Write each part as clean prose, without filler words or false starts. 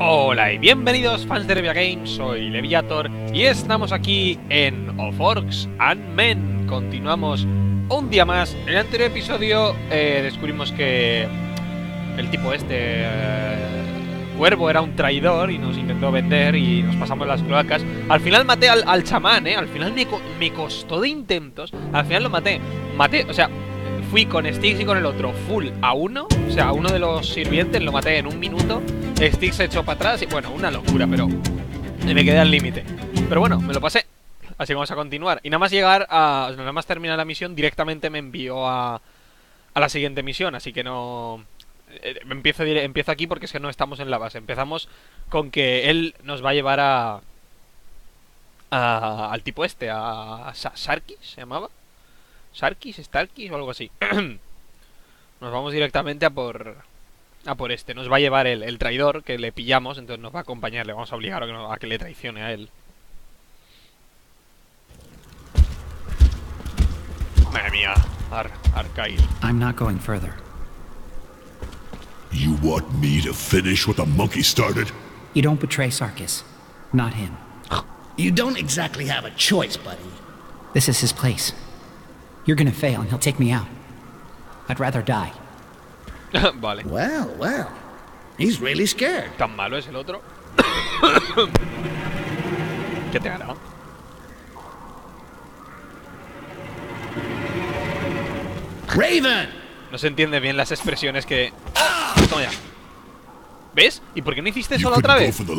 Hola y bienvenidos fans de Revia Games, soy Leviator y estamos aquí en Of Orcs and Men. Continuamos un día más. En el anterior episodio descubrimos que el tipo este, Cuervo, era un traidor y nos intentó vender y nos pasamos las cloacas. Al final maté al chamán, al final me costó de intentos, al final lo maté, o sea, fui con Styx y con el otro full a uno, o sea, a uno de los sirvientes lo maté en un minuto. Styx se echó para atrás y bueno, una locura, pero me quedé al límite. Pero bueno, me lo pasé, así que vamos a continuar. Y nada más llegar a... nada más terminar la misión, directamente me envió a la siguiente misión, así que no... Empiezo aquí porque es que no estamos en la base. Empezamos con que él nos va a llevar al tipo este, a Sarkis, ¿se llamaba? Sarkis, Starkis o algo así. Nos vamos directamente a por este. Nos va a llevar el traidor que le pillamos, entonces nos va a acompañar, le vamos a obligar a que le traicione a él. Madre mía, Arkail. I'm not going further. You want me to finish what the monkey started? You don't betray Sarkis, not him. You don't exactly have a choice, buddy. This is his place. You're gonna fail and he'll take me out. I'd rather die. Vale. Well, well. He's really scared. Tan malo es el otro. ¿Qué te hará? Raven. No se entiende bien las expresiones que... Toma ya. ¿Ves? ¿Y por qué no hiciste eso la otra vez? ¿Por qué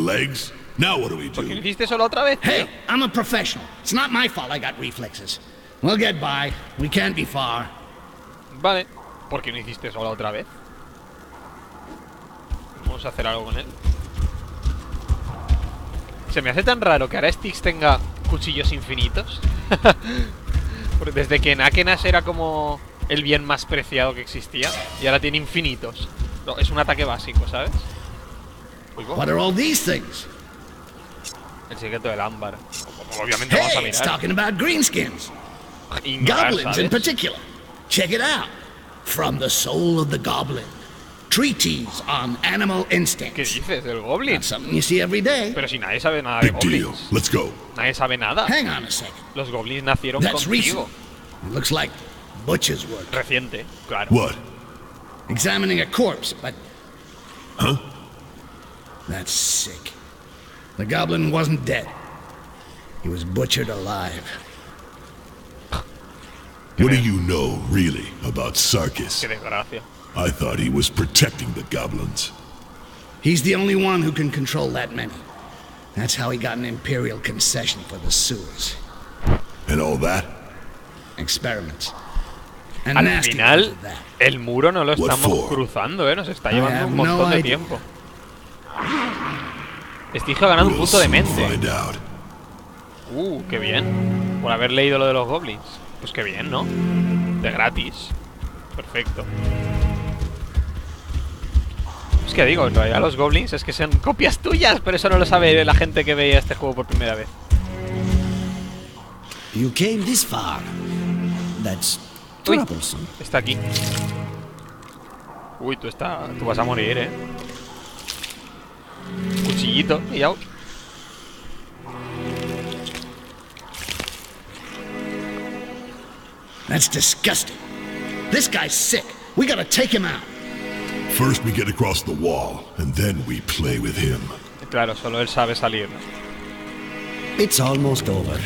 no hiciste eso la otra vez? Hey, I'm a professional. It's not my fault I got reflexes. We'll get by. We can't be far. Vale. ¿Por qué no hiciste eso la otra vez? Vamos a hacer algo con él. Se me hace tan raro que ahora Styx tenga cuchillos infinitos. Porque desde que en Akenas era como el bien más preciado que existía y ahora tiene infinitos. No, es un ataque básico, ¿sabes? What are all these things? El secreto del ámbar. Obviamente vamos a mirar. Talking about greenskins. Goblins in particular. Check it out. From the soul of the goblin. Treatise on animal instincts. ¿Qué dices del goblin? That's something you see every day. Pero si nadie sabe nada de goblins. Let's go. Nadie sabe nada. Hang on a second. Los goblins nacieron contigo. Looks like butcher's work. Reciente, claro. What? Examining a corpse, but huh? That's sick. The goblin wasn't dead. He was butchered alive. What do you know, really, about Sarkis? I thought he was protecting the goblins. He's the only one who can control that many. That's how he got an imperial concession for the sewers. And all that? Experiments. And al final, el muro no lo estamos cruzando, nos está llevando un montón de tiempo. Este hijo ha ganado un punto de mente. Qué bien. Por haber leído lo de los goblins. Pues qué bien, ¿no? De gratis. Perfecto. Es que digo, en realidad los goblins es que sean copias tuyas, pero eso no lo sabe la gente que veía este juego por primera vez. You came this far. That's troublesome. Está aquí. Uy, tú vas a morir, Cuchillito, y ya. That's disgusting. This guy's sick. We gotta take him out. First we get across the wall, and then we play with him. Claro, solo él sabe salir. It's almost over.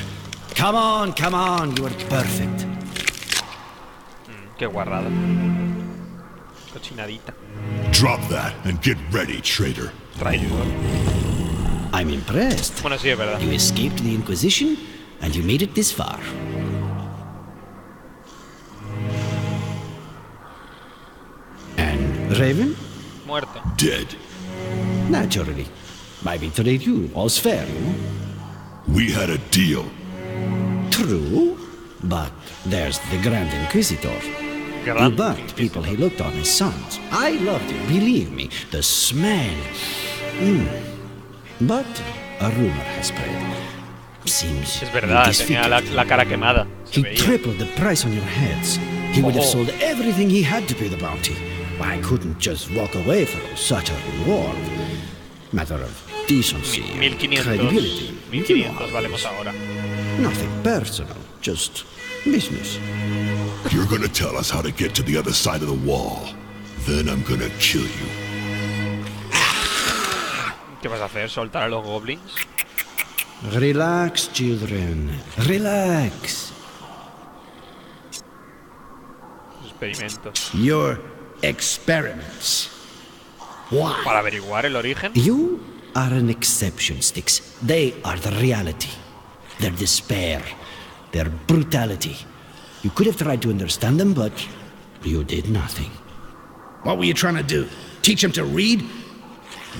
Come on, come on, you are perfect. Qué guarrada. Cochinadita. Drop that and get ready, traitor. Traidor. I'm impressed. Bueno, sí, es verdad. You escaped the Inquisition, and you made it this far. Raven? Muerto. Dead. Naturally. I betrayed you. All's fair, you know? We had a deal. True, but there's the Grand Inquisitor. You burnt people he looked on as sons. I loved it, believe me. The smell. But a rumor has spread. Seems es verdad, tenía la cara quemada. He tripled the price on your heads. He would have sold everything he had to pay the bounty. I couldn't just walk away from such a reward. 1500 valemos ahora. Nothing personal, just business. You're gonna tell us how to get to the other side of the wall. Then I'm gonna kill you. ¿Qué vas a hacer? ¿Soltar a los goblins? Relax, children. Relax. Experimentos. Your experiments. Why? Para averiguar el origen. You are an exception, Styx. They are the reality. Their despair, their brutality. You could have tried to understand them, but you did nothing. What were you trying to do? Teach them to read?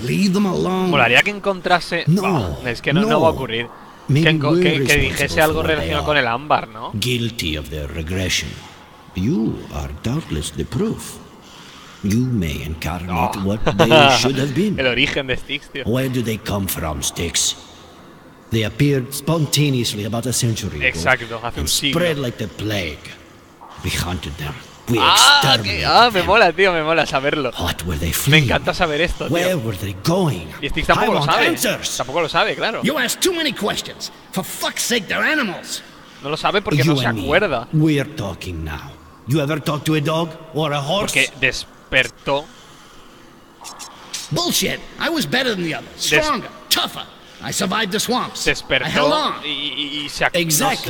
Leave them alone. Molaría que encontrase. No, es que no va a ocurrir. Que dijese algo relacionado con el ámbar, ¿no? Guilty of their regression. You are doubtless the proof. You may incarnate what they should have been. El origen de Styx, tío. Where do they come from, Styx? They appeared spontaneously about a century ago. Exacto, hace un siglo. Spread like the plague. We hunted them. We exterminated them. Me mola, tío, me mola saberlo. What were they fleeing? Me encanta saber esto, tío. Where were they going? Y Styx tampoco lo sabe. Tampoco lo sabe, claro. You ask too many questions. For fuck's sake, they're animals. No lo sabe porque no se acuerda. We're talking now. You ever talk to a dog or a horse? Porque despertó. Bullshit. I was better than the others. Stronger, tougher. I survived the swamps. Despertó y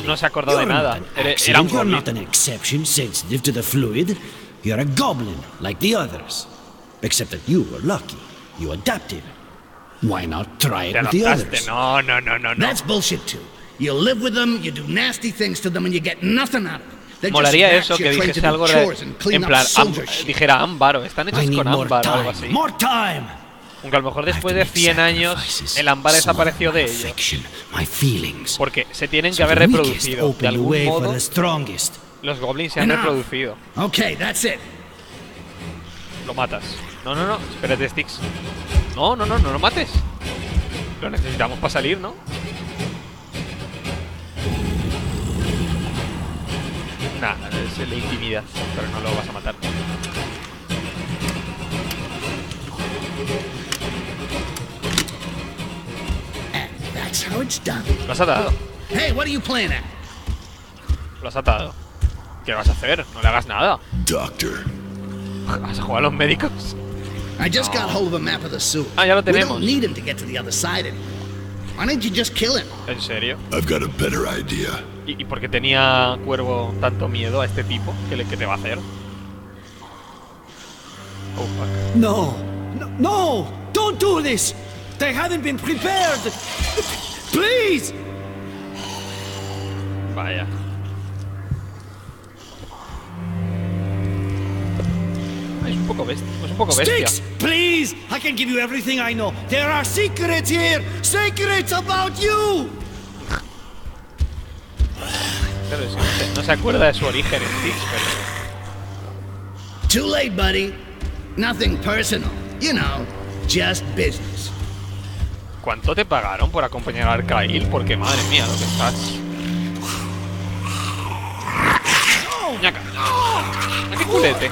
no se acordó de nada. Era un goblin. You're not an exception sensitive to the fluid. You're a goblin like the others. Except that you were lucky. You adapted. Why not try it with the others? No. That's bullshit too. You live with them, you do nasty things to them and you get nothing out of it. Molaría eso, que dijese algo en plan, dijera ámbar o están hechos con ámbar o algo así. Aunque a lo mejor después de 100 años el ámbar desapareció de ellos. Porque se tienen que haber reproducido. De algún modo, los goblins se han reproducido. Lo matas. No, espérate, Styx. No lo mates. Lo necesitamos para salir, ¿no? Nah, se le intimida, pero no lo vas a matar. Lo has atado. Lo has atado. ¿Qué vas a hacer? No le hagas nada. ¿Vas a jugar a los médicos? No. Ah, ya lo tenemos. ¿En serio? ¿Y por qué tenía Cuervo tanto miedo a este tipo? ¿Qué te va a hacer? Oh, fuck. No, don't do this. They haven't been prepared. Please. Vaya. Es un poco bestia. Styx, please. I can give you everything I know. There are secrets here. Secrets about you. No se acuerda de su origen, Styx, pero... Too late, buddy. Nothing personal. You know, just business. ¿Cuánto te pagaron por acompañar a Arkail? Porque madre mía, lo que estás. ¡Ñaca! ¡Qué culete!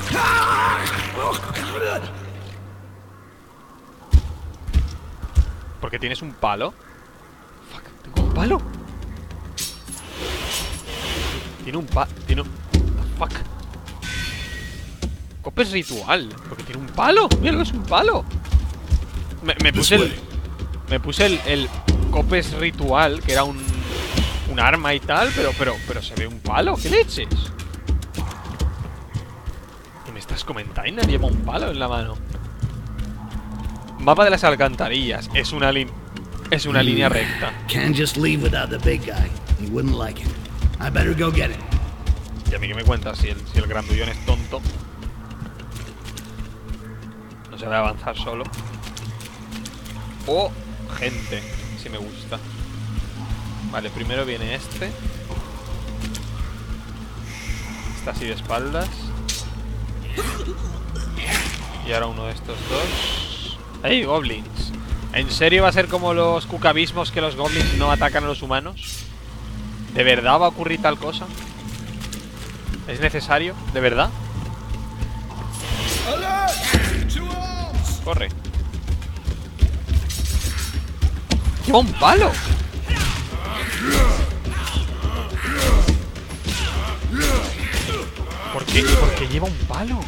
¿Por qué tienes un palo? Fuck, ¿tengo un palo? Tiene un... Fuck. Copa es ritual. Porque tiene un palo. Mira, es un palo. Me puse el copes ritual, que era un arma y tal, pero se ve un palo. ¿Qué leches? ¿Qué me estás comentando? Lleva un palo en la mano. Mapa de las alcantarillas. Es una línea recta. Y a mí que me cuentas si el grandullón es tonto. No se va a avanzar solo. Oh. Gente, si me gusta. Vale, primero viene este. Está así de espaldas. Y ahora uno de estos dos. ¡Ay, goblins! ¿En serio va a ser como los cucabismos, que los goblins no atacan a los humanos? ¿De verdad va a ocurrir tal cosa? ¿Es necesario? ¿De verdad? ¡Corre! ¡Lleva un palo! ¿Por qué? ¿Por qué lleva un palo?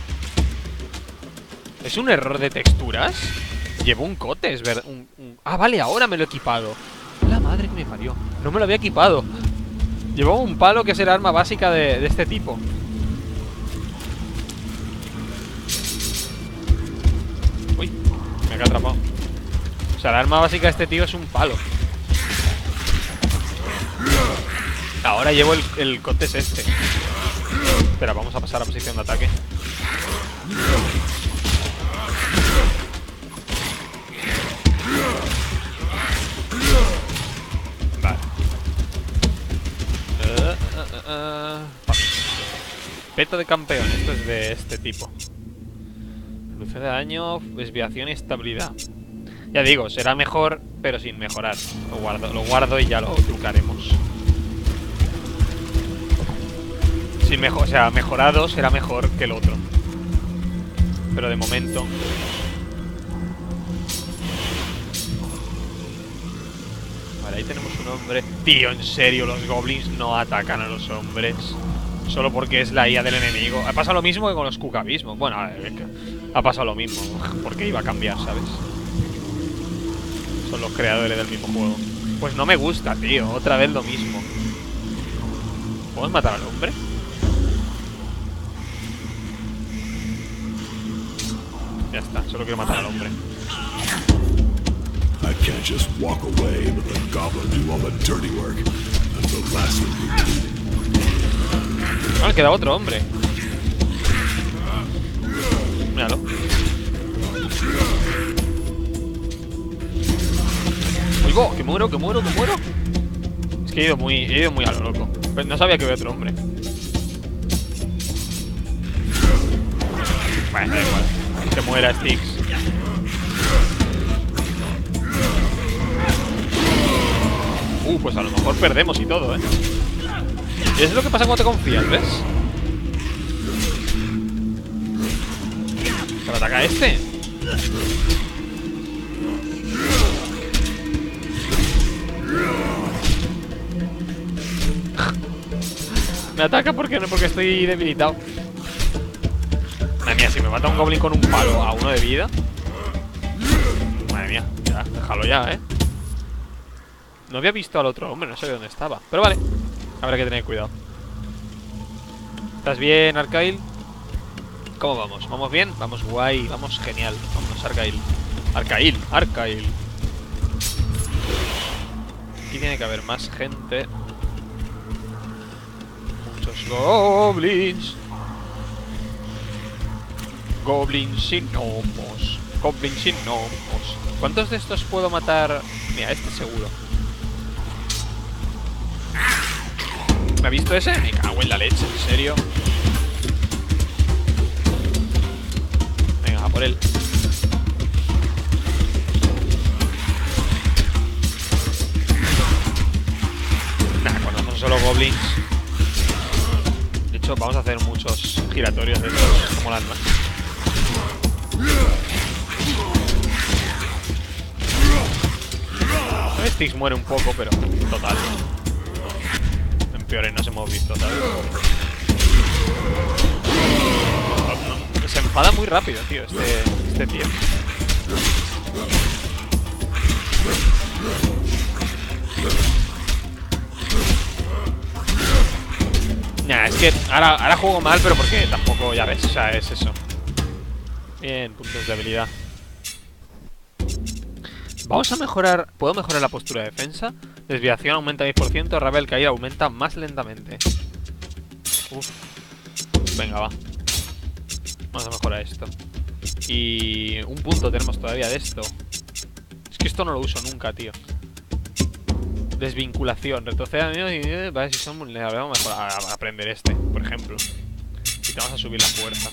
¿Es un error de texturas? Llevo un cote, es verdad. Ah, vale, ahora me lo he equipado. La madre que me parió. No me lo había equipado. Llevaba un palo, que es el arma básica de este tipo. Uy, me he atrapado. O sea, la arma básica de este tío es un palo. Ahora llevo el cote es este. Espera, vamos a pasar a posición de ataque. Vale. Peto de campeón, esto es de este tipo. Reducción de daño, desviación y estabilidad. Ya digo, será mejor, pero sin mejorar. Lo guardo y ya lo trucaremos. Sin mejor, o sea, mejorado será mejor que el otro. Pero de momento. Vale, ahí tenemos un hombre. Tío, en serio, los goblins no atacan a los hombres. Solo porque es la IA del enemigo. Ha pasado lo mismo que con los cucabismos. Bueno, a ver, ha pasado lo mismo. Porque iba a cambiar, ¿sabes? Son los creadores del mismo juego. Pues no me gusta, tío. Otra vez lo mismo. ¿Podemos matar al hombre? Ya está, solo quiero matar al hombre. I can't just walk away, but the goblin do all the dirty work. That's the last thing we do. Ah, queda otro hombre. Míralo. Oigo, que muero. Es que he ido muy a lo loco. Pues no sabía que había otro hombre. Bueno, da igual. Que muera Styx. Pues a lo mejor perdemos y todo, ¿eh? Es lo que pasa cuando te confías, ¿ves? ¿Para atacar a este? Me ataca porque estoy debilitado. Madre mía, si me mata un goblin con un palo a uno de vida. Madre mía, ya, déjalo ya, ¿eh? No había visto al otro hombre, no sabía dónde estaba. Pero vale, habrá que tener cuidado. ¿Estás bien, Arkail? ¿Cómo vamos? ¿Vamos bien? Vamos guay, vamos genial. Vámonos, Arkail. Arkail. Aquí tiene que haber más gente. Muchos goblins. Goblins sin gnomos. ¿Cuántos de estos puedo matar? Mira, este seguro. ¿Me ha visto ese? Me cago en la leche, en serio. Venga, a por él. Nah, cuando son solo goblins. De hecho, vamos a hacer muchos giratorios de estos, como las más. Styx muere un poco, pero total. En peores nos hemos visto, ¿sabes? No. Se enfada muy rápido, tío, este tío. Nah, es que ahora juego mal, pero porque tampoco, ya ves, o sea, es eso. Bien, puntos de habilidad. Vamos a mejorar. ¿Puedo mejorar la postura de defensa? Desviación aumenta 10%, rabia al caer aumenta más lentamente. Uf. Venga, va. Vamos a mejorar esto. Y un punto tenemos todavía de esto. Es que esto no lo uso nunca, tío. Desvinculación. Retrocede. Vale, si son vulnerables, vamos a aprender este, por ejemplo. Y te vamos a subir la fuerza.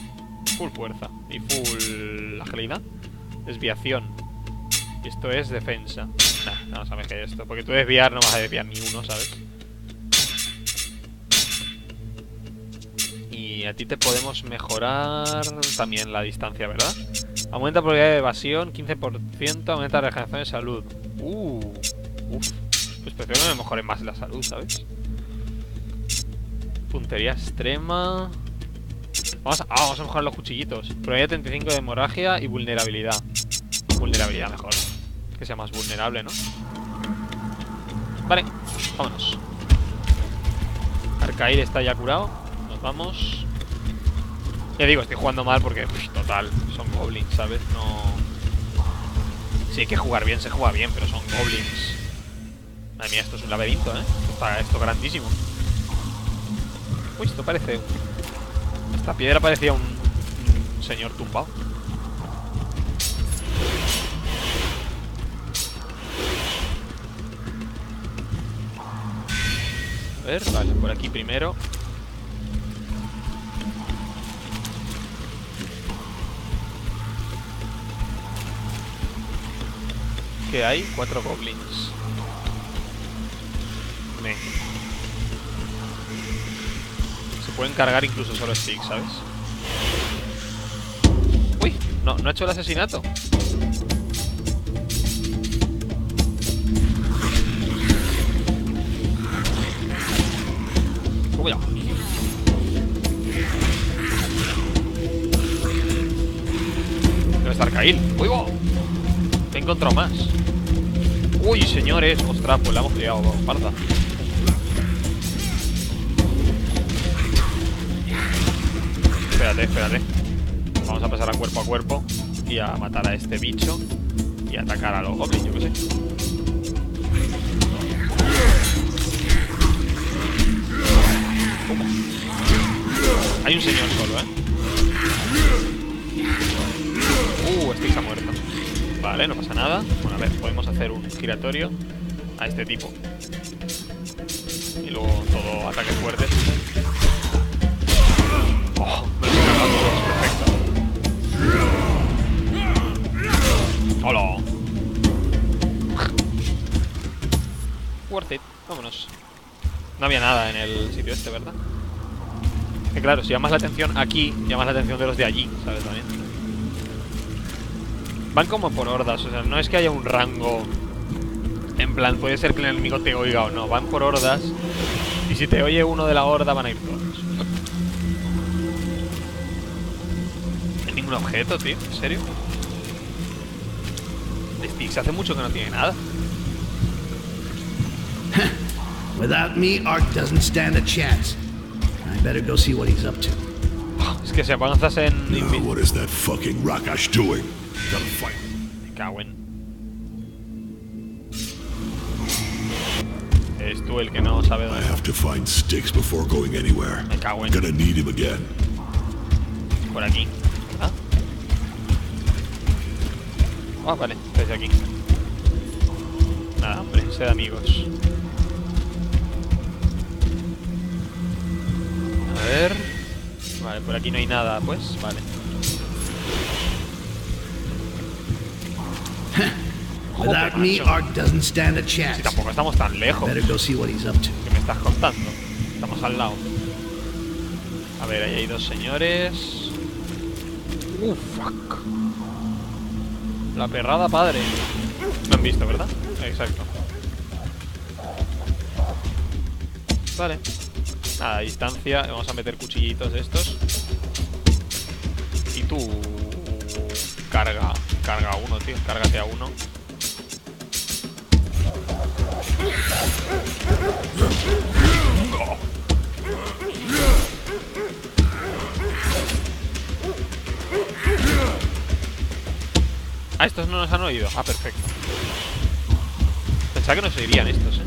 Full fuerza. Y full agilidad. Desviación. Y esto es defensa. Nah, vamos a mejorar esto. Porque tú desviar no vas a desviar ni uno, ¿sabes? Y a ti te podemos mejorar también la distancia, ¿verdad? Aumenta probabilidad de evasión 15%, aumenta regeneración de salud. Pues prefiero que me mejore más la salud, ¿sabes? Puntería extrema. Vamos a mejorar los cuchillitos. Probabilidad 35 de hemorragia y vulnerabilidad. Vulnerabilidad mejor. Que sea más vulnerable, ¿no? Vale, vámonos. Arkail está ya curado. Nos vamos. Ya digo, estoy jugando mal porque, pues, total, son goblins, ¿sabes? No... Sí, hay que jugar bien, se juega bien, pero son goblins. Madre mía, esto es un laberinto, ¿eh? Esto es grandísimo. Uy, esto parece... Esta piedra parecía un señor tumbado. A ver, vale, por aquí primero. Que hay 4 goblins. Me. Se pueden cargar incluso solo Styx, ¿sabes? Uy, no ha hecho el asesinato. Cuidado. Debe estar Caín. ¡Uy, wow! Te he encontrado más. Uy, señores, ostras, pues la hemos liado, parda. Espérate. Vamos a pasar a cuerpo y a matar a este bicho y a atacar a los goblins, yo qué sé. Hay un señor solo, ¿eh? Styx ha muerto. Vale, no pasa nada. Bueno, a ver, podemos hacer un giratorio a este tipo. Y luego todo ataques fuertes. Oh, me lo he cargado todos, perfecto. ¡Hola! Worth it, vámonos. No había nada en el sitio este, ¿verdad? Que claro, si llamas la atención aquí, llamas la atención de los de allí, ¿sabes? También van como por hordas, o sea, no es que haya un rango. En plan, puede ser que el enemigo te oiga o no, van por hordas. Y si te oye uno de la horda, van a ir todos. ¿Hay ningún objeto, tío? ¿En serio? Styx hace mucho que no tiene nada. Without me, Ark doesn't stand a chance. I better go see what he's up to. Es que si avanzas en... Now, what is that fucking Rakash doing? Gotta fight. Me cago en... Eres tú el que no sabe dónde. I have to find Styx before going anywhere. Me cago en... Gonna need him again. Por aquí. ¿Ah? Ah, vale. Desde aquí. Nada, hombre. Sed amigos. A ver... Vale, por aquí no hay nada, pues. Vale. Joder, si tampoco estamos tan lejos. ¿Qué me estás contando? Estamos al lado. A ver, ahí hay 2 señores. Fuck. La perrada padre. No han visto, ¿verdad? Exacto. Vale. Nada, a distancia, vamos a meter cuchillitos estos. Y tú... Carga a uno, tío. Cárgate a uno. Ah, estos no nos han oído. Ah, perfecto. Pensaba que nos oirían estos, ¿eh?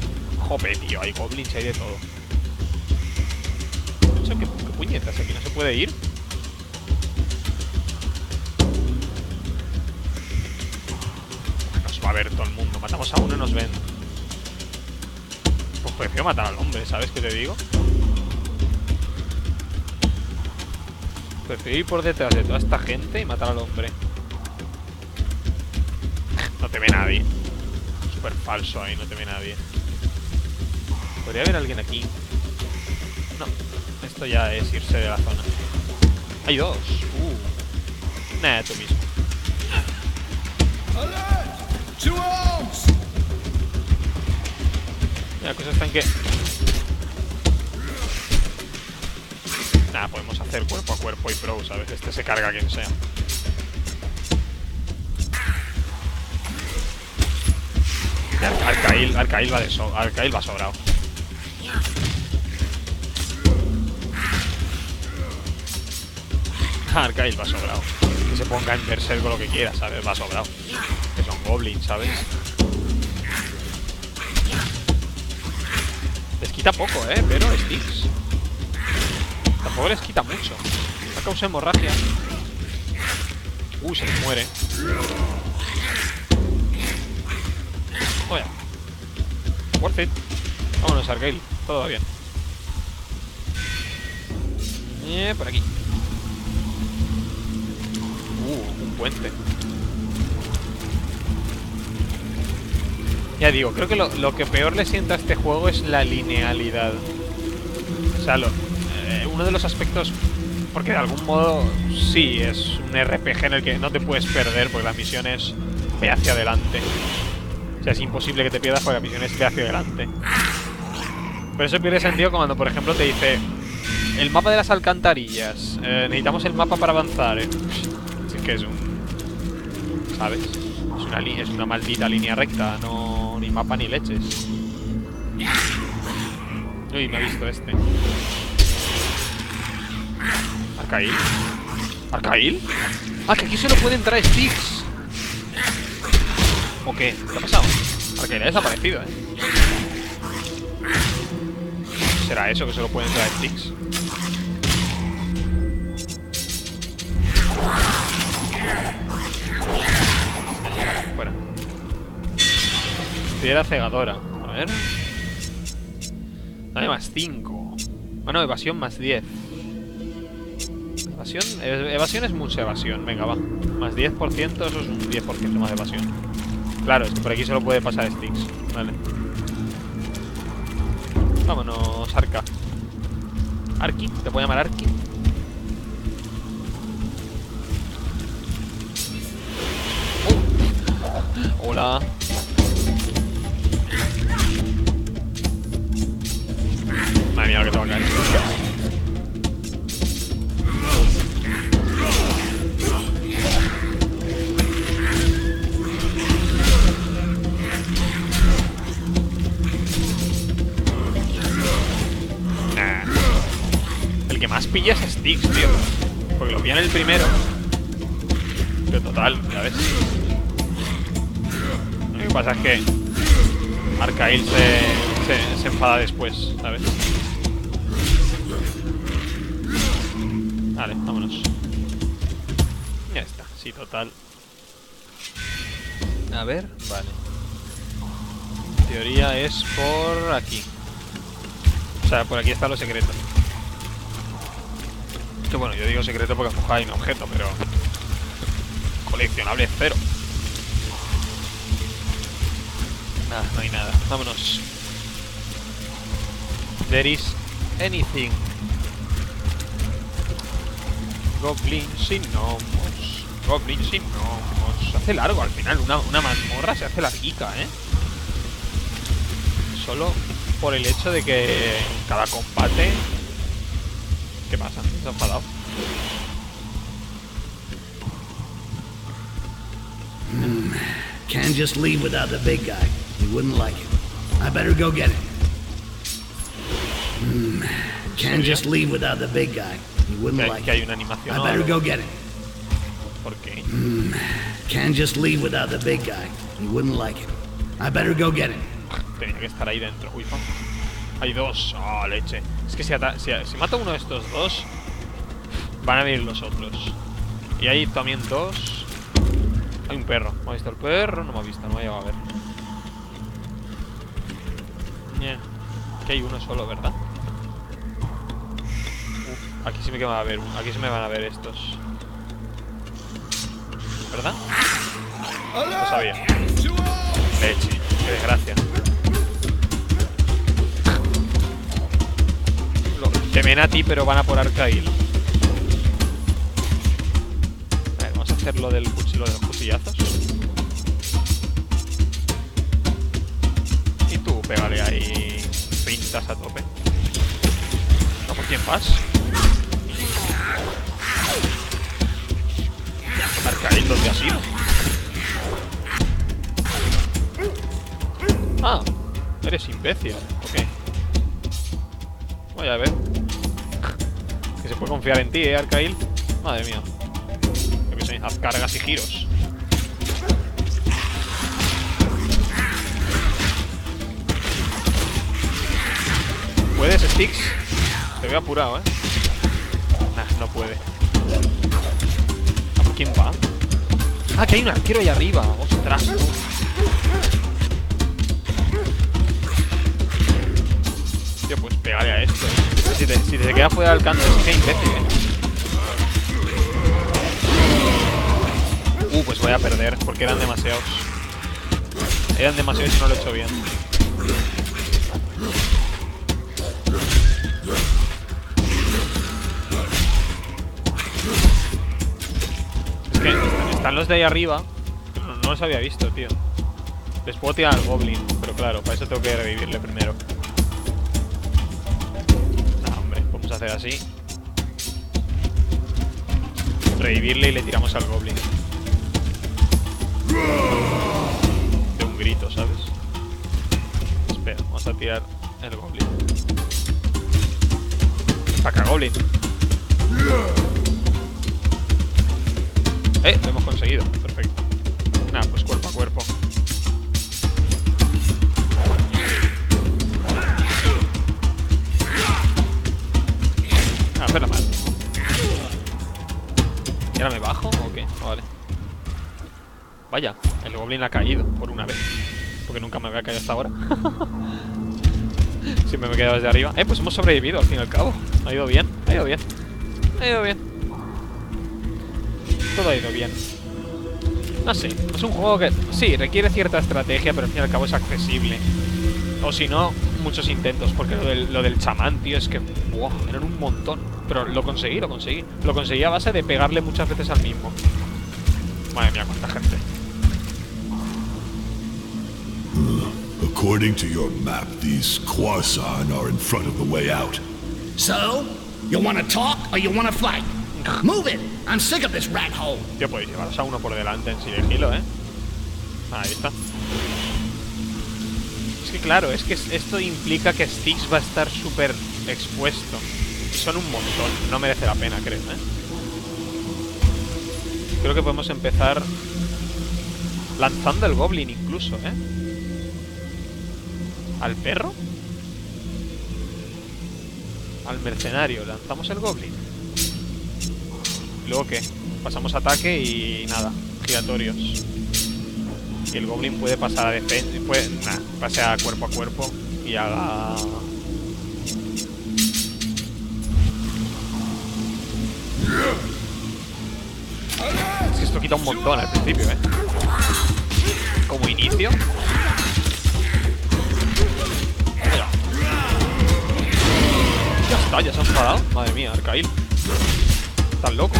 Jope, tío. Hay goblins, hay de todo. ¿Qué puñetas? ¿Aquí no se puede ir? Nos va a ver todo el mundo. Matamos a uno y nos ven. Pues prefiero matar al hombre, ¿sabes qué te digo? Prefiero ir por detrás de toda esta gente y matar al hombre. No te ve nadie. Súper falso ahí, no te ve nadie. ¿Podría haber alguien aquí? No. Esto ya es irse de la zona. Hay 2. Nah, tú mismo. La cosa está en que... Nada, podemos hacer cuerpo a cuerpo y pro, ¿sabes? Este se carga a quien sea. Arkail va de Arkail va sobrado. Arkail va sobrado. Que se ponga en berserk o lo que quiera, ¿sabes? Va sobrado. Que son goblins, ¿sabes? Les quita poco, ¿eh? Pero Styx tampoco les quita mucho. Ha causado hemorragia. Se les muere. Vaya. Worth it. Vámonos, Arkail. Todo va bien. Por aquí. Un puente. Ya digo, creo que lo que peor le sienta a este juego es la linealidad. O sea, uno de los aspectos... Porque de algún modo sí, es un RPG en el que no te puedes perder porque la misión es ve hacia adelante. O sea, es imposible que te pierdas porque la misión es ve hacia adelante. Pero eso pierde sentido cuando, por ejemplo, te dice... El mapa de las alcantarillas. Necesitamos el mapa para avanzar. Si es que es un... ¿Sabes? Es una maldita línea recta. No, ni mapa ni leches. Uy, me ha visto este. ¿Arkail? ¿Arkail? Ah, que aquí solo puede entrar Styx. ¿O qué? ¿Qué ha pasado? Arkail ha desaparecido, ¿eh? ¿Será eso que solo puede entrar Styx? Fuera. Piedra cegadora. A ver. Dame más 5. Bueno, evasión más 10. Evasión. Evasión es mucha evasión. Venga, va. Más 10%, eso es un 10% más de evasión. Claro, es que por aquí solo puede pasar Styx. Vale. Vámonos, Arka. Arki, te puedo llamar Arki. Hola. Madre mía, lo que tengo que hacer. El que más pilla es Styx, tío. Porque lo pilla en el primero. Pero total, ya ves. Lo que pasa es que Arkail se enfada después, ¿sabes? Vale, vámonos. Ya está, sí, total. A ver, vale. En teoría es por aquí. O sea, por aquí está lo secreto. Que bueno, yo digo secreto porque hay un objeto, pero... Coleccionable cero. Nada, no hay nada. Vámonos. There is anything. Goblins sin gnomos. Goblins sin gnomos. Se hace largo al final. Una mazmorra se hace larguica, ¿eh? Solo por el hecho de que cada combate... ¿Qué pasa? Se ha enfadado. Can't just leave without the big guy. He wouldn't like it. I better go get it. Can't just leave without the big guy. He wouldn't like it. I better go get it. ¿Por qué? Can't just leave without the big guy. He wouldn't like it. I better go get it. Tenía que estar ahí dentro. Uy, ¿no? Hay dos. Oh, leche. Es que si mato uno de estos dos, van a venir los otros. Y hay también dos. Hay un perro. ¿Me ha visto el perro? No me ha visto, no me ha llegado a ver. Que hay uno solo, ¿verdad? Uf, aquí sí me van a ver. Aquí sí me van a ver estos. ¿Verdad? No sabía. Leche, qué desgracia. Te ven a ti, pero van a por Arkail. A ver, vamos a hacer lo del cuchillo de los cuchillazos. Y tú, pégale ahí. Cuentas a tope. ¿Estamos aquí en paz? Arkail, ¿dónde ha sido? Ah, eres imbécil. Ok. Voy a ver. Que se puede confiar en ti, Arkail. Madre mía. Yo que sé, haz cargas y giros. ¿Puedes, Styx? Te veo apurado, ¿eh? Nah, no puede. ¿A quién va? Ah, que hay un arquero ahí arriba. Ostras. Tío, pues pégale a esto. Si te queda fuera del alcance, es que imbécil, ¿eh? Pues voy a perder, porque eran demasiados. Eran demasiados y no lo he hecho bien. Están los de ahí arriba, no los había visto, tío. Les puedo tirar al Goblin, pero claro, para eso tengo que revivirle primero. Nah, hombre, vamos a hacer así. Revivirle y le tiramos al Goblin. De un grito, ¿sabes? Espera, vamos a tirar el Goblin. ¡Paca, Goblin! Lo hemos conseguido, perfecto. Nada, pues cuerpo a cuerpo. Ah, pero mal. ¿Y ahora me bajo o qué? Vale. Vaya, el Goblin ha caído por una vez. Porque nunca me había caído hasta ahora. Siempre me he quedado desde arriba. Pues hemos sobrevivido al fin y al cabo. Ha ido bien, ha ido bien. Ha ido bien. Todo ha ido bien. No sé, es un juego que sí, requiere cierta estrategia, pero al fin y al cabo es accesible. O si no, muchos intentos, porque lo del chamán, tío, es que wow, eran un montón. Pero lo conseguí. Lo conseguí a base de pegarle muchas veces al mismo. Madre mía, cuánta gente. According to your map, these Khwarsan are in front of the way out. So, you want to talk or you want to fight? Move it. I'm sick of this rat hole. Tío, podéis llevaros a uno por delante en sigilo, ¿eh? Ahí está. Es que claro, es que esto implica que Styx va a estar súper expuesto. Son un montón, no merece la pena, creo, ¿eh? Creo que podemos empezar lanzando el Goblin incluso, ¿eh? ¿Al perro? Al mercenario, lanzamos el Goblin. Luego, ¿qué? Pasamos ataque y nada, giratorios. Y el Goblin puede pasar a defensa. Nah, pase a cuerpo a cuerpo y haga. Es que esto quita un montón al principio, ¿eh? Como inicio. Mira. Ya está, ya se ha enfadado. Madre mía, Arkail. ¿Estás loco?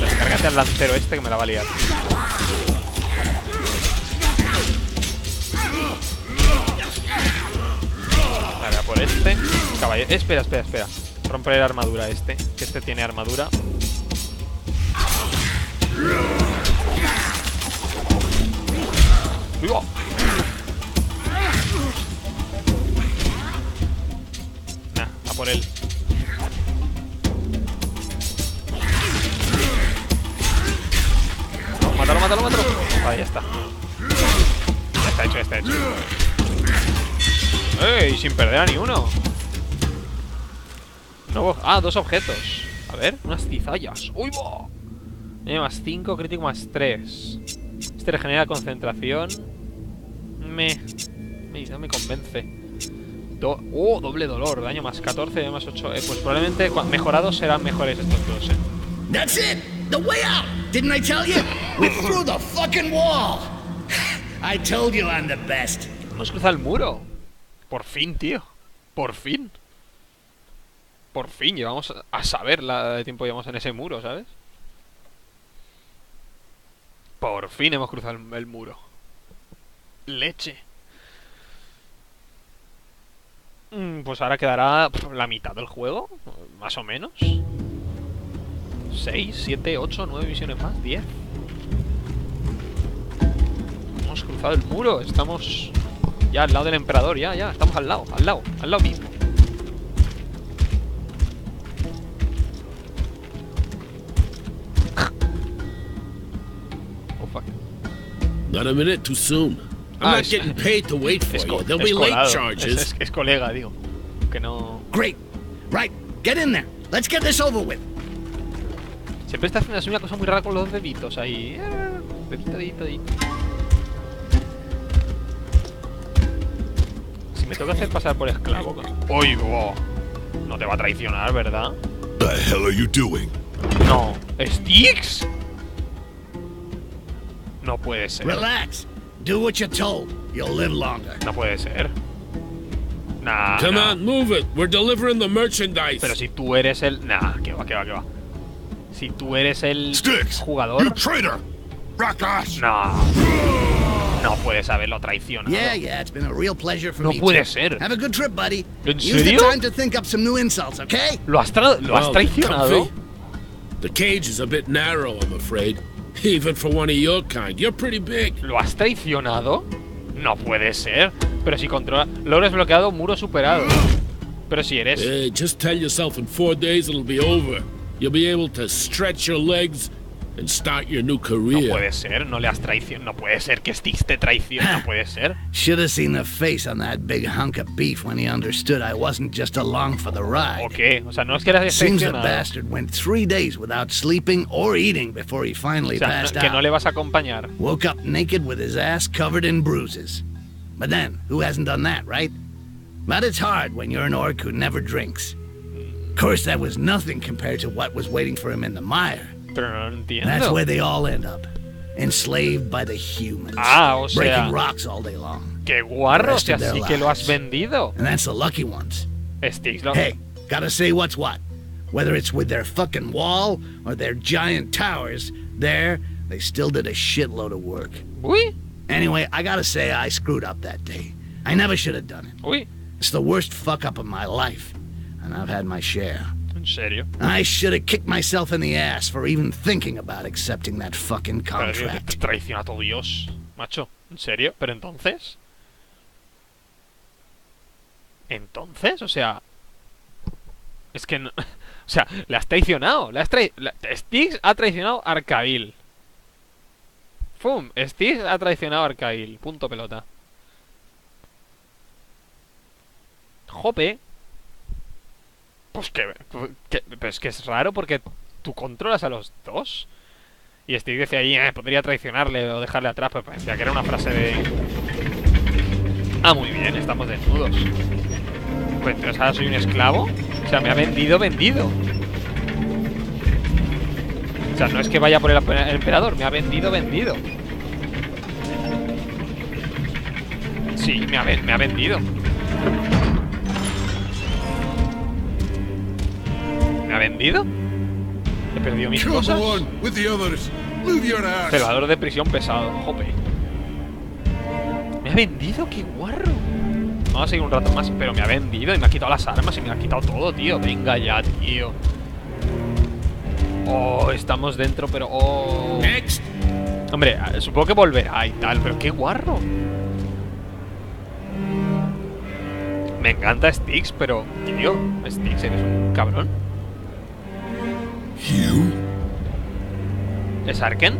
Descárgate al lancero este que me la va a liar. Vale, a por este. Caballero. Espera. Romper la armadura este. Que este tiene armadura. ¡Viva! Por él. No, mátalo. Vale, ya está. Ya está hecho. ¡Ey! Sin perder a ni uno. No, dos objetos. A ver, unas cizallas. ¡Uy, va! Más 5, crítico más 3. Este regenera concentración. No me convence. Doble dolor, daño más 14, más 8. Pues probablemente mejorados serán mejores estos dos, ¿eh? That's it. The way out. Didn't I tell you? We threw the fucking wall. I told you I'm the best. Hemos cruzado el muro. Por fin, tío. Por fin llevamos a saber la de tiempo llevamos en ese muro, ¿sabes? Por fin hemos cruzado el muro. Leche. Pues ahora quedará la mitad del juego, más o menos. 6, 7, 8, 9 misiones más, 10. Hemos cruzado el muro, estamos ya al lado del emperador, ya, estamos al lado mismo. Not a minute too soon. I'm not getting paid to wait for you. There'll be late charges. Es colega, digo. Que no. Great. Right. Get in there. Let's get this over with. Siempre está haciendo una cosa muy rara con los deditos ahí. Dedito. Si me toca hacer pasar por esclavo. Uy, wow. No te va a traicionar, ¿verdad? The hell are you doing? No. Styx. No puede ser. Relax. Do what you're told. You'll live longer. No puede ser. Nah. Come on, move it. We're delivering the merchandise. Pero si tú eres el... Nah, que va. Si tú eres el Styx, jugador. You traitor. Rakash. Nah. No puedes haberlo traicionado. Yeah, it's been a real pleasure for me. No puede ser. Have a good trip, buddy. ¿En serio? Use the time to think up some new insults, okay? Lo has traicionado. The cage is a bit narrow, I'm afraid. Even for one of your kind, you're pretty big. ¿Lo has traicionado? No puede ser. Pero si controla... Logro desbloqueado, muro superado. Pero si eres... Hey, just tell yourself in 4 days it'll be over. You'll be able to stretch your legs and start your new career. No puede ser, no le has traicionado. No puede ser que Styx te traicione, no puede ser. Should have seen the face on that big hunk of beef when he understood I wasn't just along for the ride. Okay, o sea, no es que era decepcionado. Seems the bastard went 3 days without sleeping or eating before he finally passed out. Que no le vas a acompañar. Woke up naked with his ass covered in bruises. But then, who hasn't done that, right? But it's hard when you're an orc who never drinks. Of course, that was nothing compared to what was waiting for him in the mire. Pero no entiendo. That's where they all end up, enslaved by the humans, o sea, breaking rocks all day long. Qué guarro, o sea, así que lo has vendido. And that's the lucky ones. Hey, gotta say what's what. Whether it's with their fucking wall or their giant towers, they still did a shitload of work. Uy. Anyway, I gotta say I screwed up that day. I never should have done it. Uy. It's the worst fuck up of my life, and I've had my share. ¿En serio? I should have kicked myself in the ass for even thinking about accepting that fucking contract. Pero traiciona a todo Dios, macho. ¿En serio? Pero entonces... Entonces, o sea... Es que no... O sea, le has traicionado. Styx ha traicionado a Arkail. ¡Fum! Styx ha traicionado a Arkail. Punto pelota. Jope. Pues que es raro porque tú controlas a los dos. Y Styx decía ahí, podría traicionarle o dejarle atrás, pero parecía que era una frase de... Ah, muy bien, estamos desnudos. Pues entonces ahora soy un esclavo. O sea, me ha vendido. O sea, no es que vaya por el emperador, me ha vendido. Sí, me ha vendido. ¿Me ha vendido? He perdido mis cosas. Celador de prisión pesado, jope. ¿Me ha vendido? ¡Qué guarro! Vamos a seguir un rato más, pero me ha vendido y me ha quitado las armas y me ha quitado todo, tío. Venga ya, tío. Oh, estamos dentro, pero... Oh. Next. Hombre, supongo que volverá y tal, pero qué guarro. Me encanta Styx, pero... Tío, Styx, eres un cabrón. ¿Es Arken?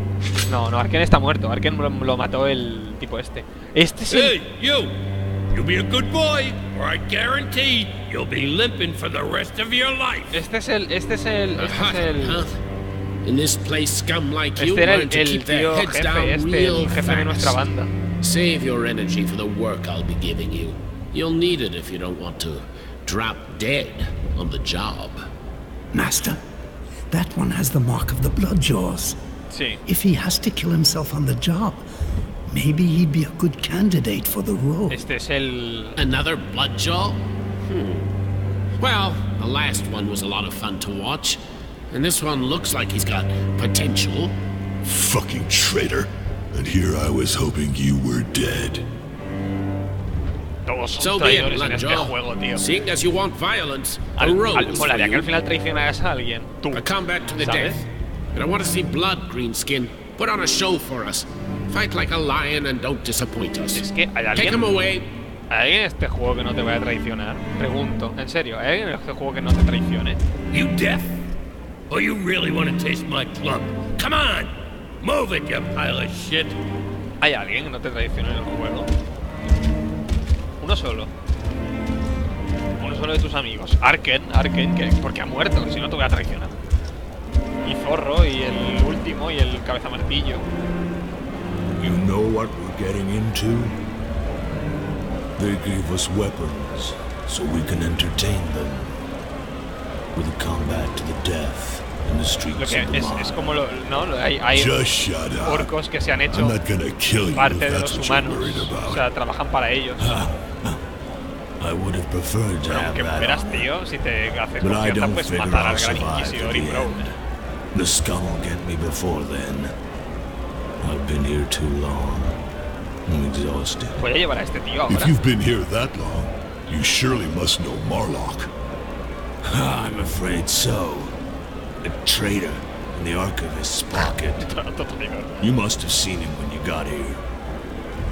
No, Arken está muerto. Arken lo mató el tipo este. Este sí. Hey, you. You be a good boy, or I guarantee you'll be limping for the rest of your life. Este es el. In this place, scum like you learn to keep their heads down real fast. Este era el jefe de nuestra banda. Save your energy for the work I'll be giving you. You'll need it if you don't want to drop dead on the job. Master. That one has the mark of the blood jaws. Sí. If he has to kill himself on the job, maybe he'd be a good candidate for the role. Este es el... Another blood jaw? Well, the last one was a lot of fun to watch, and this one looks like he's got potential. fucking traitor. And here I was hoping you were dead. So be it, Blackjaw. Seeing as you want violence, a road for you. A combat to the death. And I want to see blood, Greenskin. Put on a show for us. Fight like a lion and don't disappoint us. Take him away. ¿Hay en este juego que no te vaya a traicionar? Pregunto, en serio, ¿hay en este juego que no te traicione? You deaf? Or you really want to taste my club? Come on, move it, you pile of shit. ¿Hay alguien que no te traicione en el juego? Uno solo. Uno solo de tus amigos. Arken, que porque ha muerto, si no te voy a traicionar. Y Zorro, y el último, y el cabeza martillo. You know what we're getting into? They gave us weapons, so we can entertain them with a combat to the death in the streets of the mind. No, hay orcos que se han hecho parte de los humanos, o sea, trabajan para ellos. I would have preferred to have that, tío, si te haces confianza, puedes matar al gran inquisidor y bro. The scum will get me before then. I've been here too long. I'm exhausted. If you've been here that long, you surely must know Marlok. I'm afraid so. A traitor in the Archivist's pocket. You must have seen him when you got here.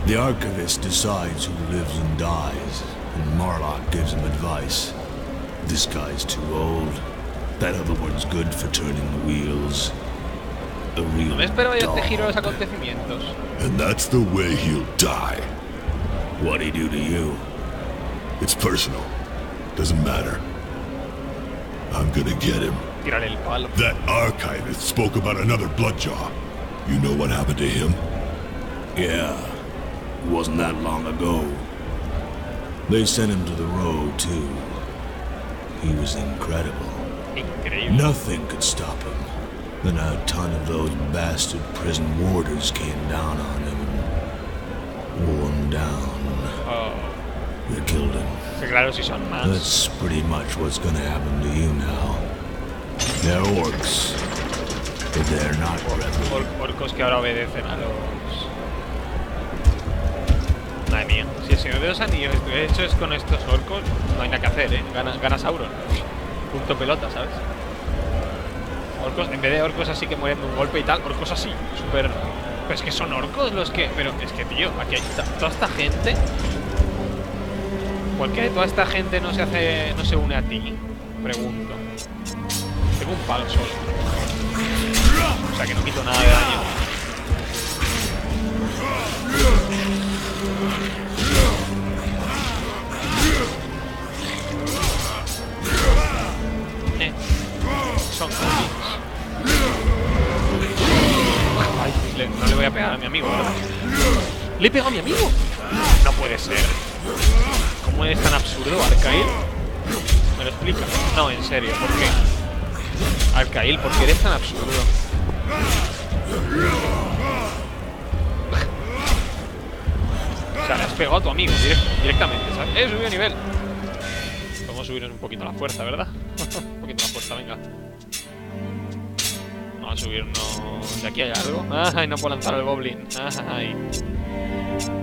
The Archivist decides who lives and dies, and Marlok gives him advice. This guy's too old. That other one's good for turning the wheels. No me esperaba yo este giro de los acontecimientos. And that's the way he'll die. What'd he do to you? It's personal. Doesn't matter. I'm gonna get him. Tírale el palo. That Archivist spoke about another Bloodjaw. You know what happened to him? Yeah. It wasn't that long ago. They sent him to the road too. He was incredible. Increíble. Nothing could stop him. Then a ton of those bastard prison warders came down on him and wore him down. Oh. They killed him. That's pretty much what's gonna happen to you now. They're orcs, but they're not orcos que ahora obedecen a los. Madre mía, si el Señor de los Anillos de hecho es con estos orcos, no hay nada que hacer, ¿eh? Gana Sauron. Punto pelota, ¿sabes? Orcos, en vez de orcos así que mueren de un golpe y tal, orcos así, súper... Pero es que son orcos los que... Pero es que, tío, aquí hay toda esta gente... ¿Por qué toda esta gente no se une a ti? Pregunto. Tengo un palo solo. O sea que no quito nada de daño. Son zombies. No le voy a pegar a mi amigo, ¿verdad? ¿Le he pegado a mi amigo? No puede ser. ¿Cómo es tan absurdo, Arkail? ¿Me lo explica? No, en serio, ¿por qué? Arkail, ¿por qué eres tan absurdo? O sea, le has pegado a tu amigo directamente, ¿sabes? He subido nivel. Vamos a subirnos un poquito la fuerza, ¿verdad? Un poquito la fuerza, venga. Vamos a subirnos... ¿De aquí hay algo? ¡Ay, no puedo lanzar al Goblin! ¡Ay!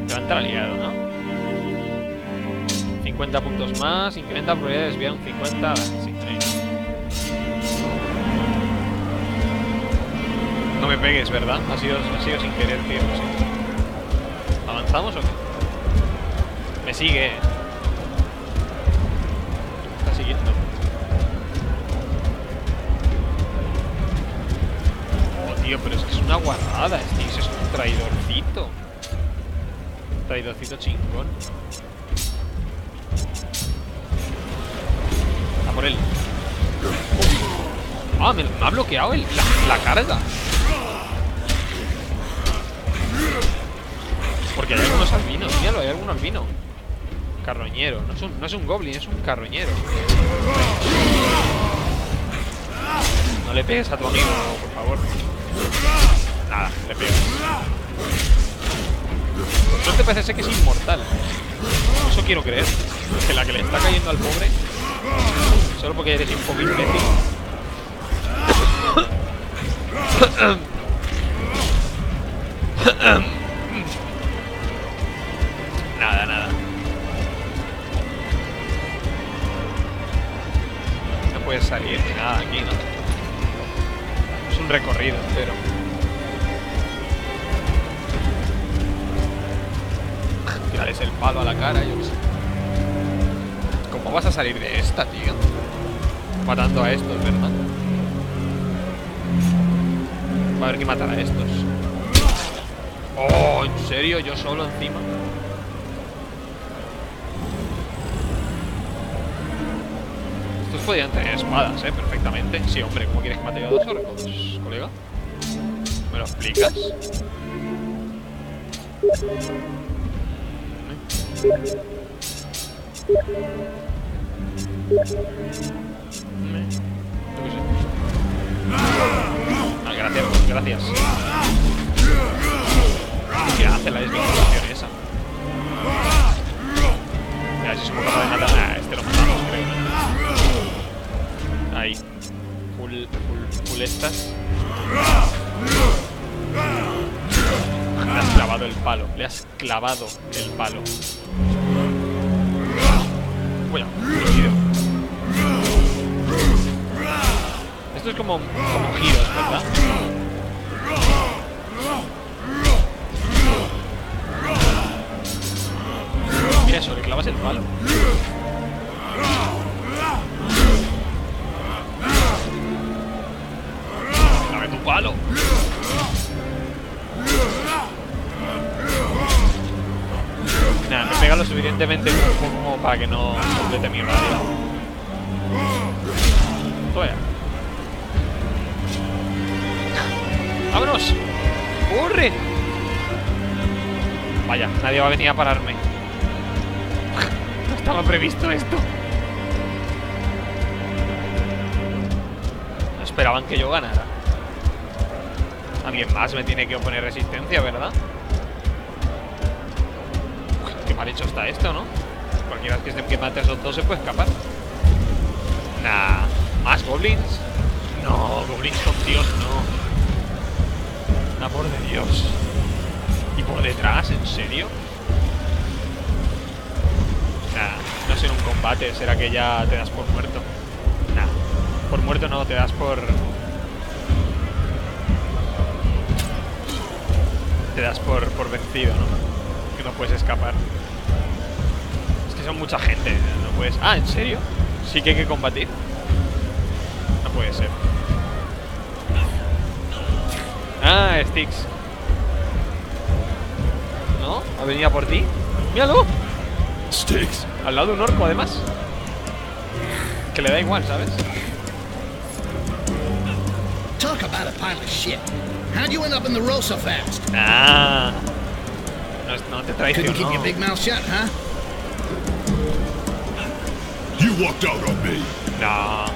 Levantar aliado, ¿no? 50 puntos más, incrementa probabilidad de desviar un 50... Sí, 30. No me pegues, ¿verdad? Ha sido sin querer, tío. Sí. ¿Avanzamos o qué? Me sigue. Me está siguiendo. Tío, pero es que es una guarrada, Styx, es un traidorcito. Traidorcito chingón. A por él. Ah, me ha bloqueado la carga. Porque hay algunos albinos, míralo, hay algún albino. Carroñero, no es un goblin, es un carroñero. No le pegues a tu amigo, por favor. Nada, le pego. No te parece que es inmortal. Eso quiero creer. Que la que le está cayendo al pobre. Solo porque eres un poco imbécil. Nada. No puedes salir ni nada aquí, ¿no? Es un recorrido entero. Tirales el palo a la cara, yo qué sé. ¿Cómo vas a salir de esta, tío? Matando a estos, ¿verdad? Va a haber que matar a estos. Oh, ¿en serio? ¿Yo solo encima? Estos podrían tener espadas, perfectamente. Sí, hombre, ¿cómo quieres que mate a dos orcos, colega? ¿Me lo explicas? Ah, gracias. ¿Qué hace la desvinculación esa? Mira, si somos capaces de matar. Ah, este lo matamos, creo. Ahí. Full estas. Le has clavado el palo. Bueno, cuidado. Esto es como giros, ¿verdad? Mira eso, le clavas el palo. ¡Dame tu palo! Nada, me pega lo suficientemente como para que no complete mi radio. Todavía. ¡Vámonos! ¡Corre! Vaya, nadie va a venir a pararme. No estaba previsto esto. No esperaban que yo ganara. Alguien más me tiene que oponer resistencia, ¿verdad? Uy, qué mal hecho está esto, ¿no? Cualquiera que mate a esos dos se puede escapar. Nah. ¿Más goblins? No, goblins con Dios, no. Por de Dios. ¿Y por detrás? ¿En serio? Nah, no es en un combate. ¿Será que ya te das por muerto? Nah, por muerto no, te das por... Te das por vencido, ¿no? Que no puedes escapar. Es que son mucha gente, no puedes... Ah, ¿en serio? Sí que hay que combatir. No puede ser. Ah, Styx. ¿No? ¿Ha venido por ti? ¡Míralo! Styx. Al lado de un orco, además. Que le da igual, ¿sabes? Talk about a pile of shit. How'd you end up in the row so fast? Ah. No te traicionó. Couldn't keep your big mouth shut, huh? You walked out on me. Nah.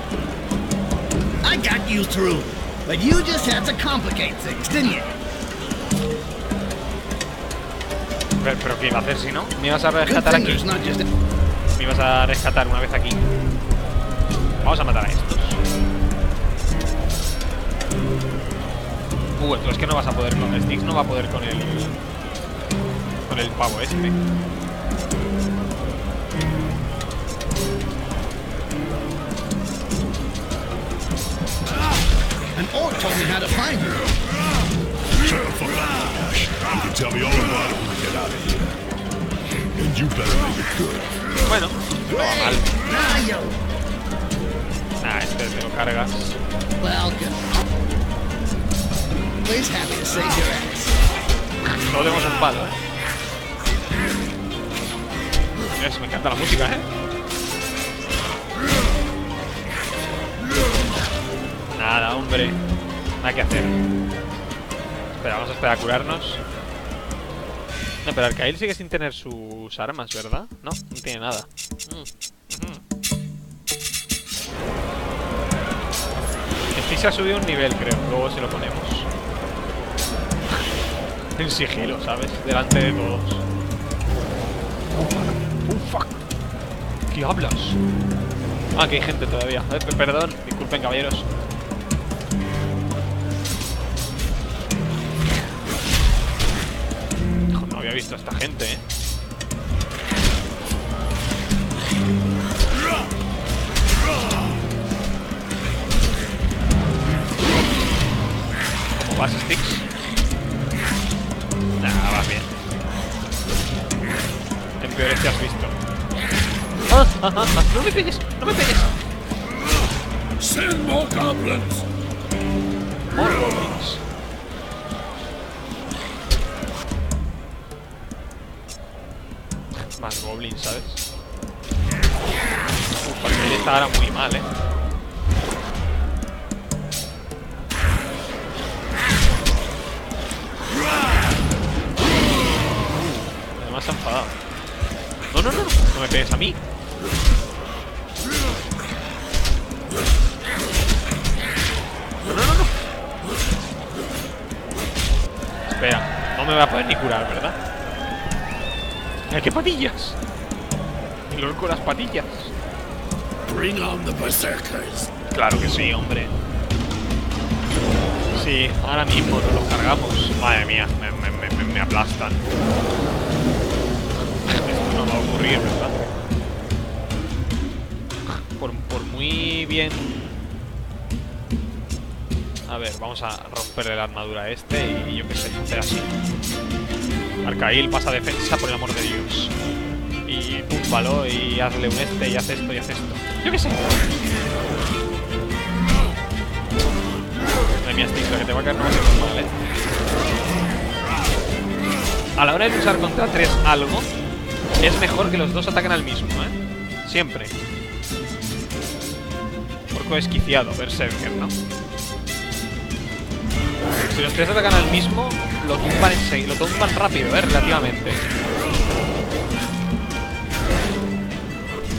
I got you through. But you just had to complicate things, didn't you? Pero ¿qué iba a hacer si no? Me ibas a rescatar aquí. Me ibas a rescatar una vez aquí. Vamos a matar a estos. Tú es que no vas a poder con el Styx, no va a poder con el... Con el pavo este. An orc told me how to find her. Shut the fuck up, Rakash. You can tell me all about it when we get out of here. And you better make it good. Bueno, no va mal. Nah, este te lo cargas. Well, good. Please happy to save your ass. No demos un palo, Eso, me encanta la música, Nada, hombre. Nada que hacer. Espera, vamos a esperar a curarnos. No, pero Arkail sigue sin tener sus armas, ¿verdad? No, no tiene nada. El se ha subido un nivel, creo. Luego se lo ponemos. En sigilo, ¿sabes? Delante de todos. Oh, fuck. ¿Qué hablas? Ah, que hay gente todavía. Perdón, disculpen, caballeros. contra esta gente, ¿eh? ¿Cómo vas, Styx? Nah, vas bien. Te empeores que has visto. ¡No me pegues! ¡No me pegues! ¡Send more goblins! ¡More goblins! Más goblins, ¿sabes? Uf, Arkail está ahora muy mal, ¿eh? Además se ha enfadado. No, no, no, no me pegues a mí. No, no, no, no. Espera, no me va a poder ni curar, ¿verdad? ¡Mira qué patillas! El orco de las patillas. Bring on the berserkers. Claro que sí, hombre. Sí, ahora mismo nos los cargamos. Madre mía, me aplastan. Esto no va a ocurrir, ¿verdad? Por muy bien... A ver, vamos a romperle la armadura a este y yo qué sé, hacer así. Arkail pasa defensa, por el amor de Dios. Y púmbalo, y hazle un este, y haz esto, y haz esto. Yo qué sé. Madre mía, Styx, la que te va a caer no va a ser normal, ¿eh? A la hora de luchar contra tres algo, es mejor que los dos ataquen al mismo, ¿eh? Siempre. Orco esquiciado, berserker, ¿no? Si los tres atacan al mismo, lo tumban enseguida, lo tumban rápido, relativamente.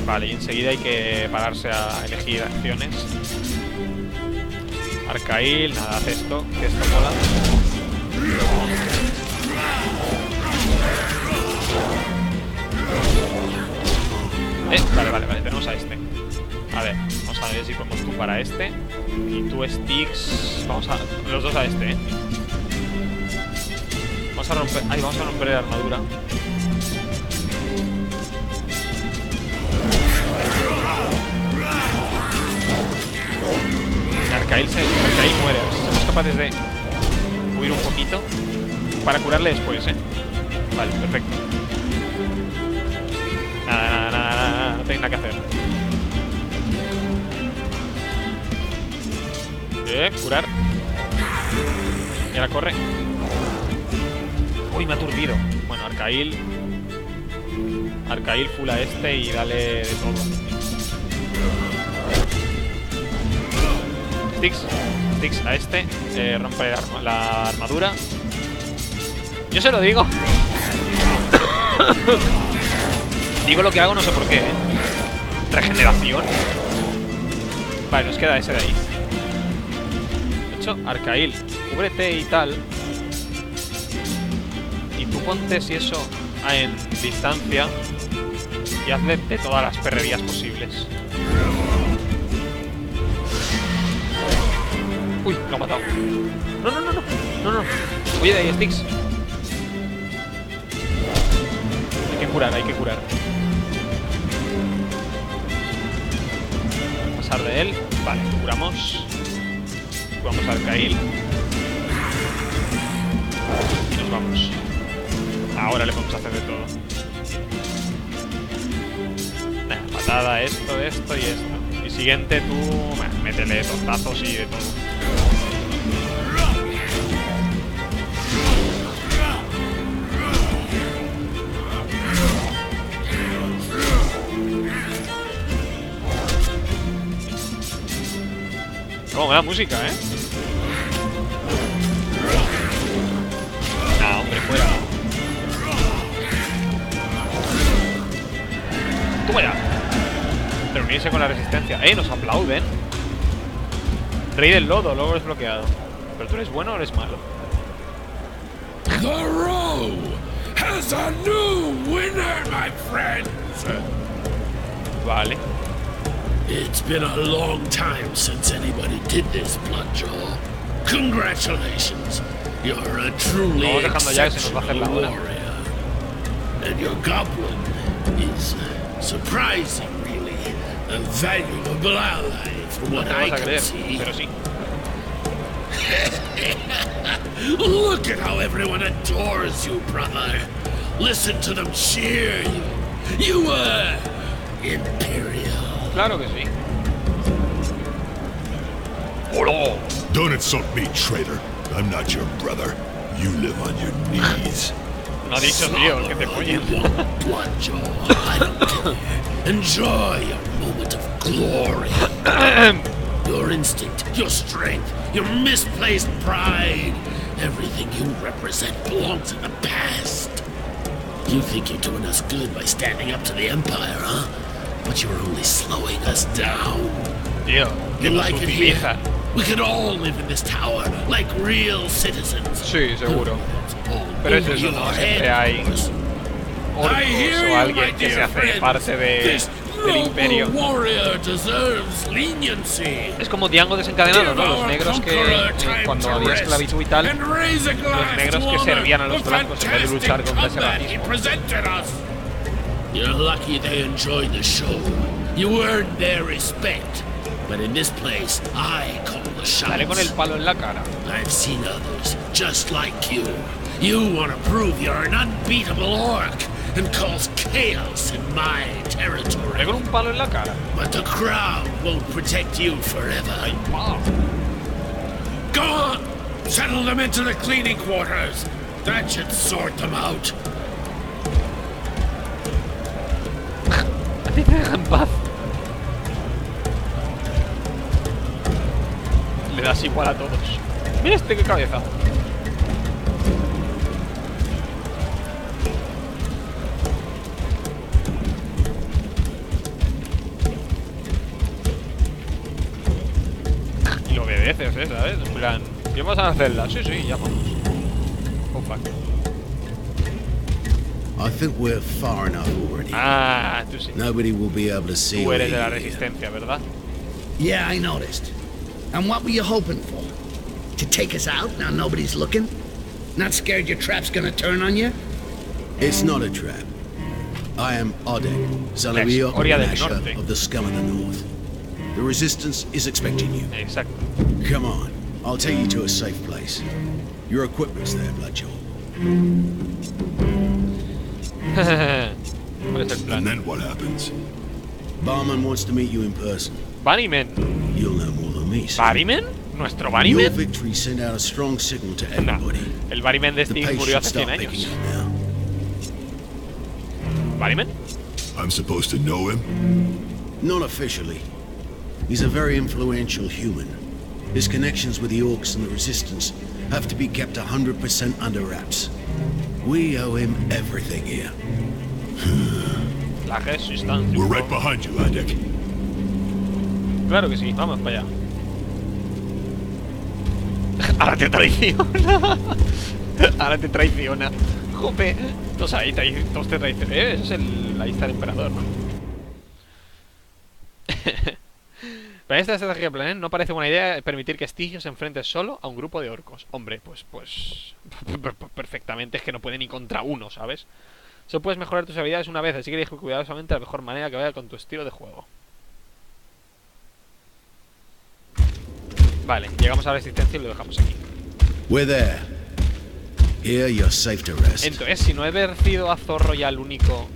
Vale, y enseguida hay que pararse a elegir acciones. Arkail, nada, haz esto, que esto mola. Vale, vale, vale, tenemos a este. A ver, vamos a ver si podemos tumbar a este. Y tú, Styx. Vamos a... los dos a este, ¿eh? Vamos a romper... ay, vamos a romper la armadura. Arkail se... Arkail muere. Somos capaces de... huir un poquito. Para curarle después, ¿eh? Vale, perfecto. Nada, nada, nada, nada. No tenéis nada que hacer. Curar. Y ahora corre. Uy, me ha aturdido. Bueno, Arkail. Arkail full a este y dale de todo. Styx. Styx a este. Rompe la armadura. Yo se lo digo. Digo lo que hago, no sé por qué. Regeneración. Vale, nos queda ese de ahí. Arkail, cúbrete y tal. Y tú ponte, si eso, en distancia. Y hazle de todas las perrerías posibles. Uy, lo ha matado. No, no, no, no, no, no. Oye, de ahí, Styx. Hay que curar, hay que curar. Pasar de él. Vale, curamos. Vamos a Arkail. Y nos vamos. Ahora le vamos a hacer de todo. Nah, patada, esto, esto y esto. Y siguiente tú... bueno, métele tortazos y de todo. Cómo me da música, ¿eh? Fuera. Tú me das. Reunirse con la resistencia. Nos aplauden. Rey del lodo, luego eres bloqueado. ¿Pero tú eres bueno o eres malo? The row has a new winner, my friends. Vale. It's been a long time since anybody did this, Bloodjaw. Congratulations. You're a truly exceptional warrior. And your goblin is surprising, really, a valuable ally, from what I can see. Look at how everyone adores you, brother. Listen to them cheer you. You were imperial. Claro que sí. Hola. Don't insult me, traitor. I'm not your brother. You live on your knees. No ha dicho, tío, el que te follen. Enjoy your moment of glory. Your instinct, your strength, your misplaced pride. Everything you represent belongs in the past. You think you're doing us good by standing up to the Empire, huh? But you're only slowing us down. Tío, you like it here? We could all live in this tower like real citizens. Sí, seguro. Pero es eso, ¿no? Siempre hay orcos o alguien que se hace parte del imperio. Es como Django desencadenado, ¿no? Los negros que, cuando había esclavitud y tal, los negros que servían a los blancos en vez de luchar contra ese racismo. You're lucky they enjoyed the show. You earned their respect. But in this place, I call the shots. Dale con el palo en la cara. I've seen others just like you. You want to prove you're an unbeatable orc and cause chaos in my territory. Dale con un palo en la cara. But the crowd won't protect you forever. Go on, settle them into the cleaning quarters. That should sort them out. A ti te dejan paz. Le das igual a todos. Mira este que cabeza. Y lo obedeces, ¿sabes? En plan, ¿qué vas a hacerla? Sí, sí, ya vamos. I think we're far enough already. Ah, tú sí. Nobody will be able to see. Tú eres de la resistencia, ¿verdad? Yeah, I noticed. And what were you hoping for? To take us out now nobody's looking? Not scared your trap's gonna turn on you? It's not a trap. I am Odek, Zalevio Nasha of the Skull in the North. The resistance is expecting you. Exactly. Come on, I'll take you to a safe place. Your equipment's there, Bloodjaw. And then what happens? Barimman wants to meet you in person. Barimman? You'll know more. ¿Barimman? ¿Nuestro Barimman? No, el Barimman de Styx murió hace 100 años. ¿Barimman? I'm supposed to know him? Not officially. He's a very influential human. His connections with the orcs and the resistance have to be kept 100% under wraps. We owe him everything here. We're right behind you, Odek. Claro que sí, vamos para allá. Ahora te traiciona. Ahora te traiciona. Jope. Entonces ahí te traiciona. Eso es la lista del emperador, ¿no? Para esta estrategia de plan, no parece buena idea permitir que Stigio se enfrente solo a un grupo de orcos. Hombre, pues perfectamente. Es que no puede ni contra uno, ¿sabes? Solo puedes mejorar tus habilidades una vez, así que elige cuidadosamente la mejor manera que vaya con tu estilo de juego. Vale, llegamos a la resistencia y lo dejamos aquí. Entonces, si no he vencido a Zorro ya al único,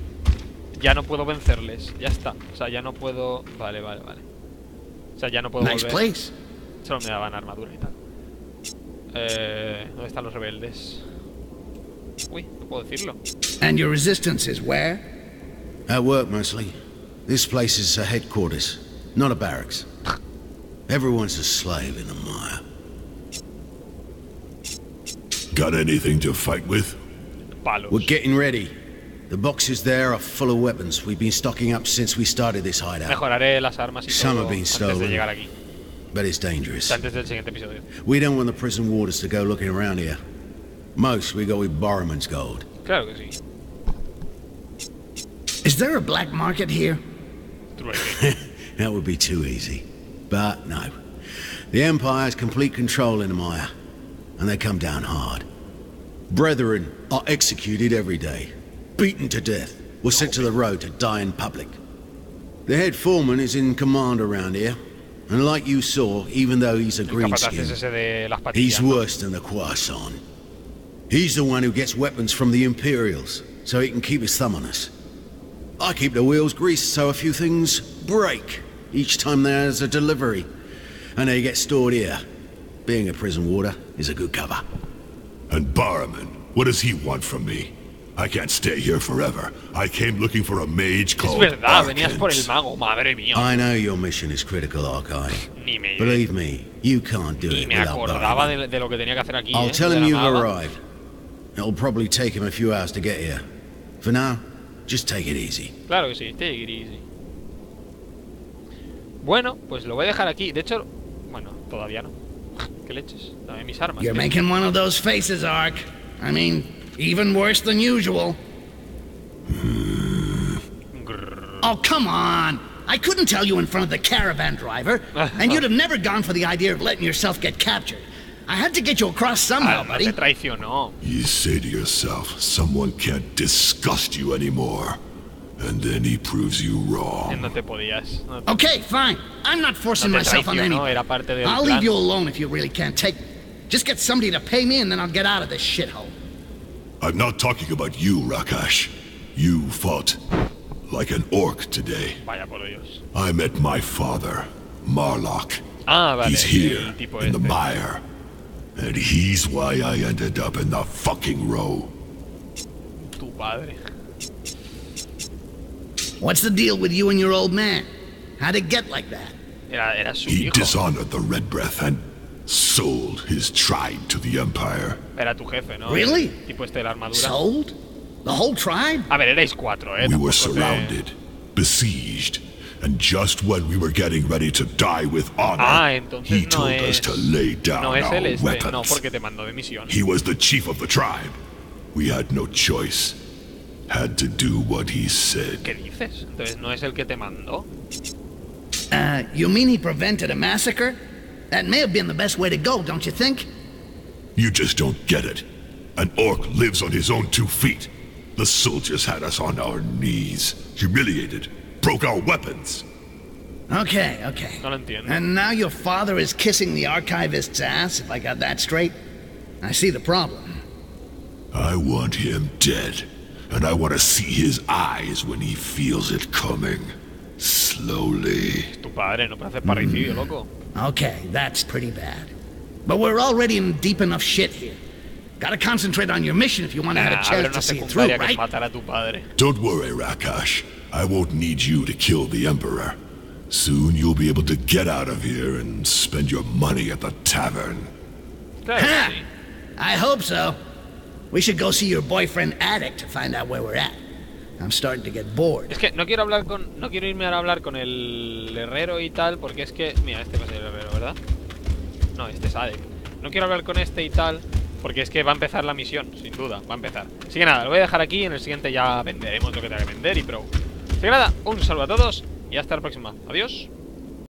ya no puedo vencerles, ya está. O sea, ya no puedo... Vale, vale, vale. O sea, ya no puedo volver. Solo me daban armadura y tal. ¿Dónde están los rebeldes? Uy, no puedo decirlo. And your resistance is where? At work mostly. This place is a headquarters, not a barracks. Everyone's a slave in Amaya. Got anything to fight with? Palos. We're getting ready. The boxes there are full of weapons we've been stocking up since we started this hideout. Mejoraré las armas y some have been stolen, but it's dangerous. Antes del siguiente episodio. We don't want the prison warders to go looking around here. Most we go with Barimman's gold. Claro que sí. Is there a black market here? That would be too easy. But no, the Empire's complete control in Amaya, and they come down hard. Brethren are executed every day. beaten to death, were sent to the road to die in public. The head foreman is in command around here, and like you saw, even though he's a greenskin, he's worse than the Khoisan. He's the one who gets weapons from the Imperials, so he can keep his thumb on us. I keep the wheels greased so a few things break each time there's a delivery, and they get stored here. Being a prison warder is a good cover. And Barimman, what does he want from me? I can't stay here forever. I came looking for a mage called Arkail. I know your mission is critical, Arkail. Believe me, you can't do it without Barimman. I'll tell him you've arrived. It'll probably take him a few hours to get here. For now, just take it easy. Claro que sí, take it easy. Bueno, pues lo voy a dejar aquí. De hecho, bueno, todavía no. ¿Qué leches? Dame mis armas. You're making one of those faces, Ark. I mean, even worse than usual. Oh, come on! I couldn't tell you in front of the caravan driver, and you'd have never gone for the idea of letting yourself get captured. I had to get you across somehow, buddy. You say to yourself, someone can't disgust you anymore. And then he proves you wrong. Okay, fine. I'm not forcing myself on anyone. I'll leave you alone if you really can't take me. Just get somebody to pay me and then I'll get out of this shithole. I'm not talking about you, Rakash. You fought like an orc today. I met my father, Marlok. He's here, in the mire. And he's why I ended up in the fucking row. Tu padre. What's the deal with you and your old man? How'd it get like that? He dishonored the Red Breath and sold his tribe to the Empire. Really? Sold? The whole tribe? We were surrounded, besieged, and just when we were getting ready to die with honor, he told us to lay down our weapons. He was the chief of the tribe. We had no choice. Had to do what he said. ¿Qué dices? Entonces no es el que te mandó. You mean he prevented a massacre? That may have been the best way to go, don't you think? You just don't get it. An orc lives on his own two feet. The soldiers had us on our knees, humiliated, broke our weapons. Okay, okay. No lo entiendo. And now your father is kissing the archivist's ass, if I got that straight? I see the problem. I want him dead. And I want to see his eyes when he feels it coming. Slowly. Okay, that's pretty bad. But we're already in deep enough shit here. Gotta concentrate on your mission if you want to have a chance to see it through, right? Don't worry, Rakash. I won't need you to kill the Emperor. Soon you'll be able to get out of here and spend your money at the tavern. Ha! I hope so. We should go see your boyfriend Addict to find out where we're at. I'm starting to get bored. Es que no quiero irme ahora a hablar con el herrero y tal, porque es que mira, este va a ser el herrero, ¿verdad? No, este es Addict. No quiero hablar con este y tal, porque es que va a empezar la misión, sin duda, va a empezar. Así que nada, lo voy a dejar aquí, en el siguiente ya venderemos lo que tenga que vender y pro. Así que nada, un saludo a todos y hasta la próxima. Adiós.